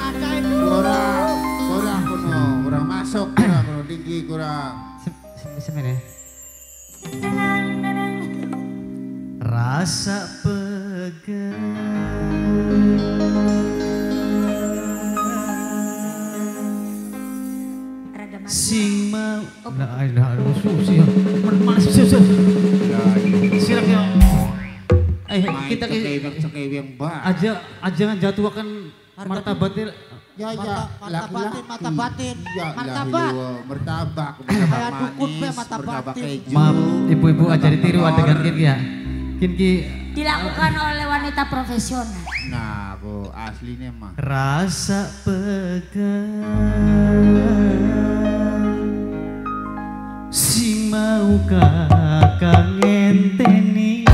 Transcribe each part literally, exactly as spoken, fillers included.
Kurang, kurang kuno, kurang masuk, kurang kurang tinggi, kurang. Semen ya. Rasa pegang sing mau. Nah, ada harus susah. Malas susah. Silakan. Eh kita kita aja aja jatuhkan martabatnya. Ya ya, martabatin, martabatin, martabak, martabak, kayak dukun be martabatin. Maaf, ibu-ibu aja ditiru adegan kini ya. Kini dilakukan oleh wanita profesional. Nah, bu aslinya mah. Rasa pegang, si mau kakang enteni,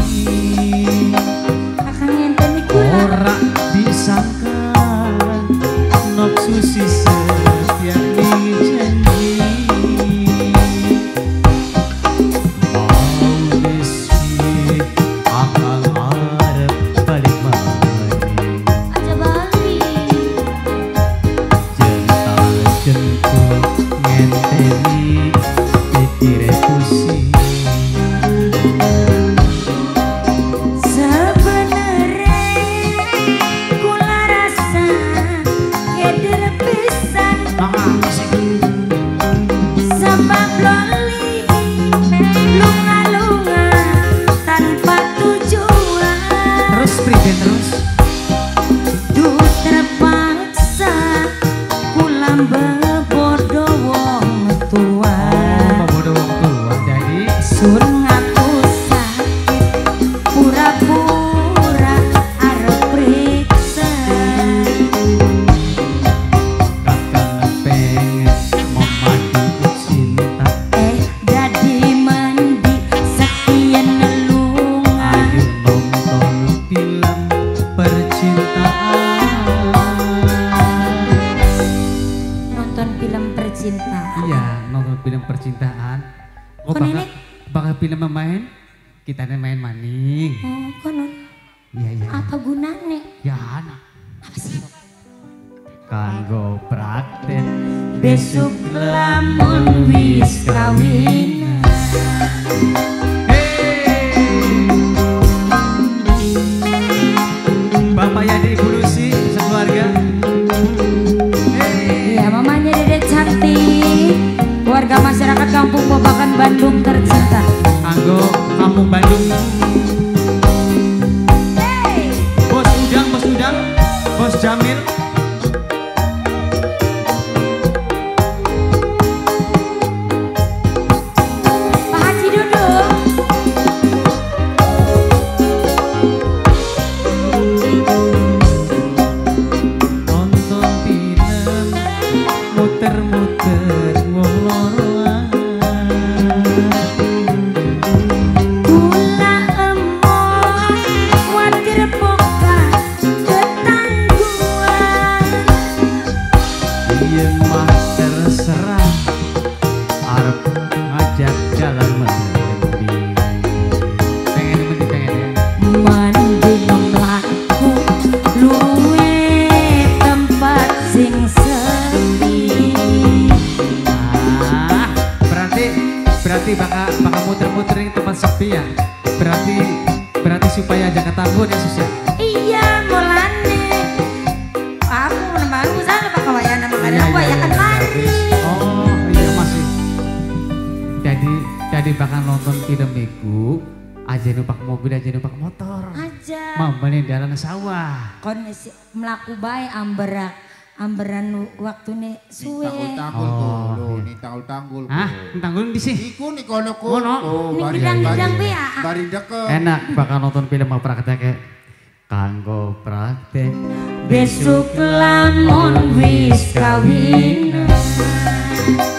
kakang enteni kurang disangka. Susi setiap janji mau besi akal harap balik maning aja balik jental jengkul ngenteni pikir pusing baik amberak amberan waktu nih suwe tanggul tanggul nih tanggul tanggul ah tanggul di sini ikut ikono kono bari bari bari deket enak bakal nonton film apa praktek kayak kanggo praktek besok lamun wis kawin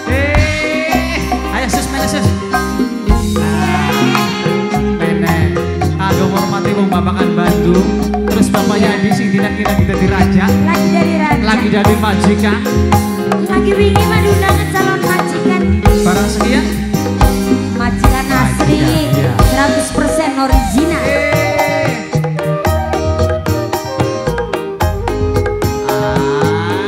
eh ayo sus menesus menes aku hormati Bung Pabakan Bandung. Terus bapaknya di sini dan kita kita diraja, lagi dari raja, lagi dari majikan, lagi wingi madu nangan calon majikan. Barang sekian, majikan asli, seratus persen original. Eee. Ah.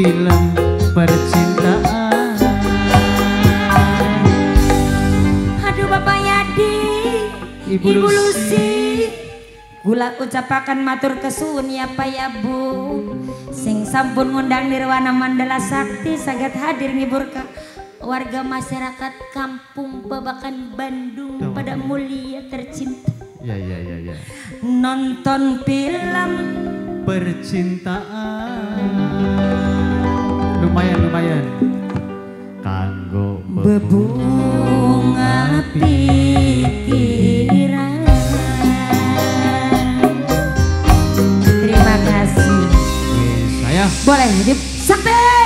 film percintaan. Aduh Bapak Yadi, Ibu, Ibu Lucy, gula ucapakan matur kesuun ya Pak ya Bu, sing sampun ngundang Nirwana Mandala Sakti saged hadir ngibur ka warga masyarakat kampung Pabakan Bandung Tau. Pada mulia tercinta. Ya ya ya ya. Nonton film percintaan. Lumayan lumayan. Kanggo bebunga pikiran. Boleh, jadi sampai